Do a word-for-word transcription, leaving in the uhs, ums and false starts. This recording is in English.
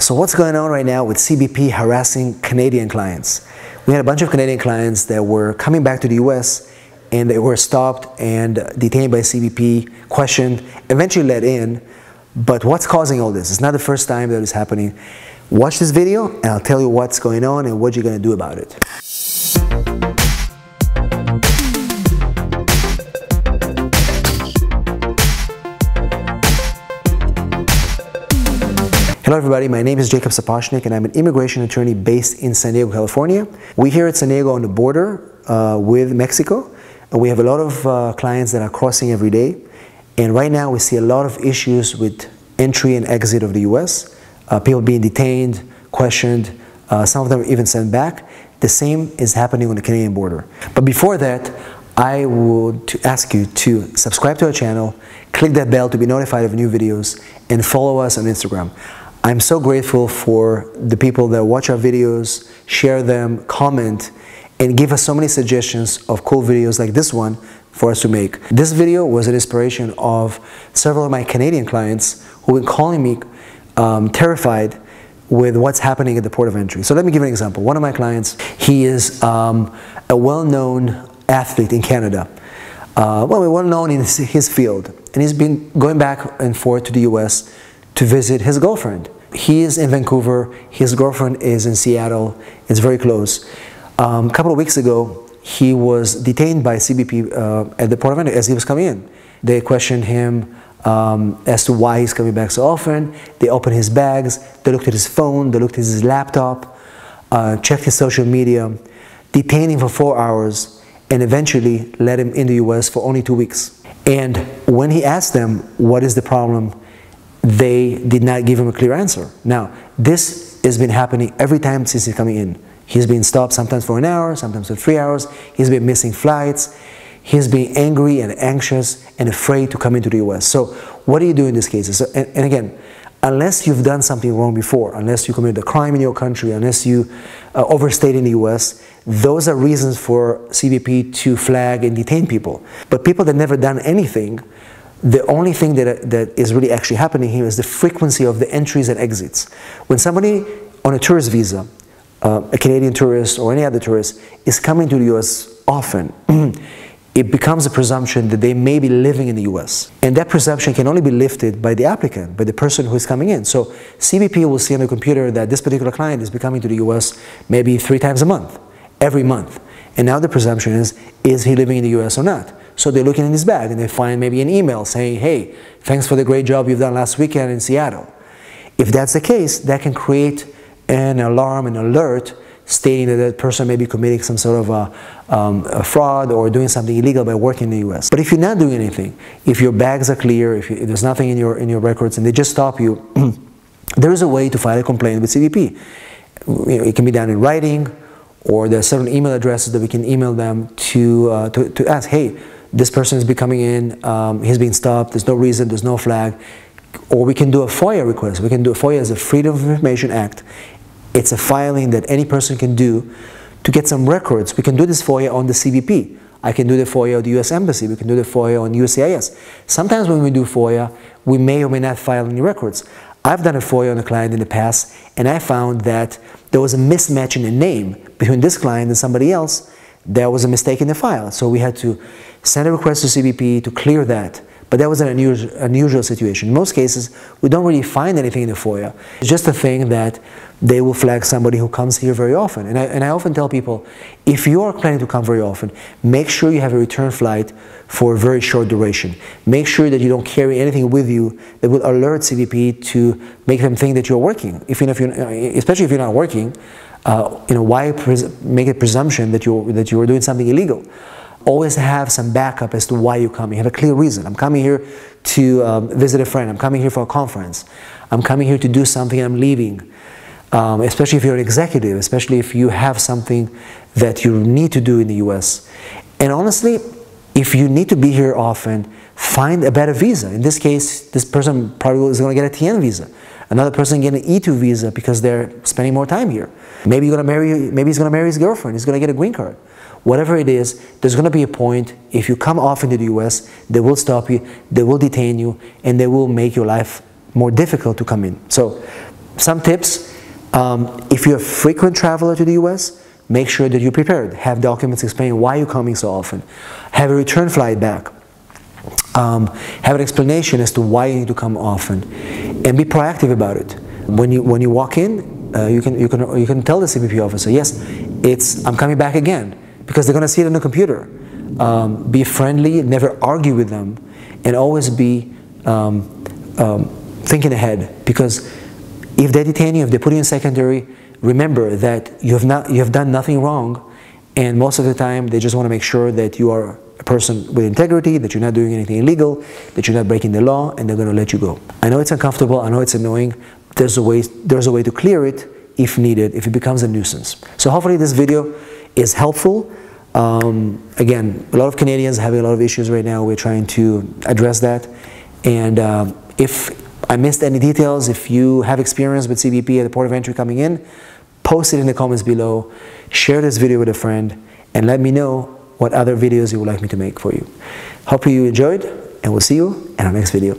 So what's going on right now with C B P harassing Canadian clients? We had a bunch of Canadian clients that were coming back to the U S and they were stopped and detained by C B P, questioned, eventually let in. But what's causing all this? It's not the first time that it's happening. Watch this video and I'll tell you what's going on and what you're going to do about it. Hello everybody, my name is Jacob Sapochnick and I'm an immigration attorney based in San Diego, California. We're here at San Diego on the border uh, with Mexico. We have a lot of uh, clients that are crossing every day, and right now we see a lot of issues with entry and exit of the U S. Uh, people being detained, questioned, uh, some of them even sent back. The same is happening on the Canadian border. But before that, I would ask you to subscribe to our channel, click that bell to be notified of new videos, and follow us on Instagram. I'm so grateful for the people that watch our videos, share them, comment, and give us so many suggestions of cool videos like this one for us to make. This video was an inspiration of several of my Canadian clients who have been calling me um, terrified with what's happening at the port of entry. So let me give you an example. One of my clients, he is um, a well-known athlete in Canada. Uh, well, well-known in his field. And he's been going back and forth to the U S to visit his girlfriend. He is in Vancouver, his girlfriend is in Seattle, it's very close. Um, a couple of weeks ago, he was detained by C B P uh, at the port of entry as he was coming in. They questioned him um, as to why he's coming back so often. They opened his bags, they looked at his phone, they looked at his laptop, uh, checked his social media, detained him for four hours, and eventually let him in the U S for only two weeks. And when he asked them, what is the problem? They did not give him a clear answer. Now, this has been happening every time since he's coming in. He's been stopped sometimes for an hour, sometimes for three hours. He's been missing flights. He's been angry and anxious and afraid to come into the U S. So what do you do in these cases? So, and, and again, unless you've done something wrong before, unless you committed a crime in your country, unless you uh, overstayed in the U S, those are reasons for C B P to flag and detain people. But people that never done anything, the only thing that, that is really actually happening here is the frequency of the entries and exits. When somebody on a tourist visa, uh, a Canadian tourist or any other tourist, is coming to the U S often, it becomes a presumption that they may be living in the U S. And that presumption can only be lifted by the applicant, by the person who is coming in. So C B P will see on the computer that this particular client is coming to the U S maybe three times a month, every month. And now the presumption is, is he living in the U S or not? So they're looking in his bag and they find maybe an email saying, hey, thanks for the great job you've done last weekend in Seattle. If that's the case, that can create an alarm, an alert, stating that that person may be committing some sort of a, um, a fraud or doing something illegal by working in the U S. But if you're not doing anything, if your bags are clear, if, you, if there's nothing in your, in your records and they just stop you, there is a way to file a complaint with C B P. You know, it can be done in writing, or there are certain email addresses that we can email them to, uh, to, to ask, hey, this person is be coming in, um, he's being stopped, there's no reason, there's no flag. Or we can do a FOIA request. We can do a FOIA as a Freedom of Information Act. It's a filing that any person can do to get some records. We can do this FOIA on the C B P. I can do the FOIA at the U S Embassy. We can do the FOIA on U S C I S. Sometimes when we do FOIA, we may or may not file any records. I've done a FOIA on a client in the past, and I found that there was a mismatch in the name between this client and somebody else. There was a mistake in the file, so we had to send a request to C B P to clear that. But that was an unusual, unusual situation. In most cases, we don't really find anything in the FOIA. It's just a thing that they will flag somebody who comes here very often. And I, and I often tell people, if you are planning to come very often, make sure you have a return flight for a very short duration. Make sure that you don't carry anything with you that will alert C B P to make them think that you're working. If, you know, if you're, especially if you're not working, uh, you know, why make a presumption that you're, that you're doing something illegal? Always have some backup as to why you're coming. Have a clear reason. I'm coming here to um, visit a friend. I'm coming here for a conference. I'm coming here to do something and I'm leaving. Um, especially if you're an executive, especially if you have something that you need to do in the U S. And honestly, if you need to be here often, find a better visa. In this case, this person probably is going to get a T N visa. Another person get an E two visa because they're spending more time here. Maybe you're going to marry, maybe he's going to marry his girlfriend. He's going to get a green card. Whatever it is, there's going to be a point, if you come often to the U S, they will stop you, they will detain you, and they will make your life more difficult to come in. So some tips. Um, if you're a frequent traveler to the U S, make sure that you're prepared. Have documents explaining why you're coming so often. Have a return flight back. Um, have an explanation as to why you need to come often. And be proactive about it. When you, when you walk in, uh, you can, you can, you can tell the C B P officer, yes, it's, I'm coming back again. Because they're going to see it on the computer. Um, be friendly, never argue with them, and always be um, um, thinking ahead. Because if they detain you, if they put you in secondary, remember that you have not, you have done nothing wrong, and most of the time they just want to make sure that you are a person with integrity, that you're not doing anything illegal, that you're not breaking the law, and they're going to let you go. I know it's uncomfortable, I know it's annoying, there's a way, there's a way to clear it if needed, if it becomes a nuisance. So hopefully this video is helpful. Um, again, a lot of Canadians having a lot of issues right now. We're trying to address that. And uh, if I missed any details, if you have experience with C B P at the port of entry coming in, post it in the comments below, share this video with a friend, and let me know what other videos you would like me to make for you. Hope you enjoyed, and we'll see you in our next video.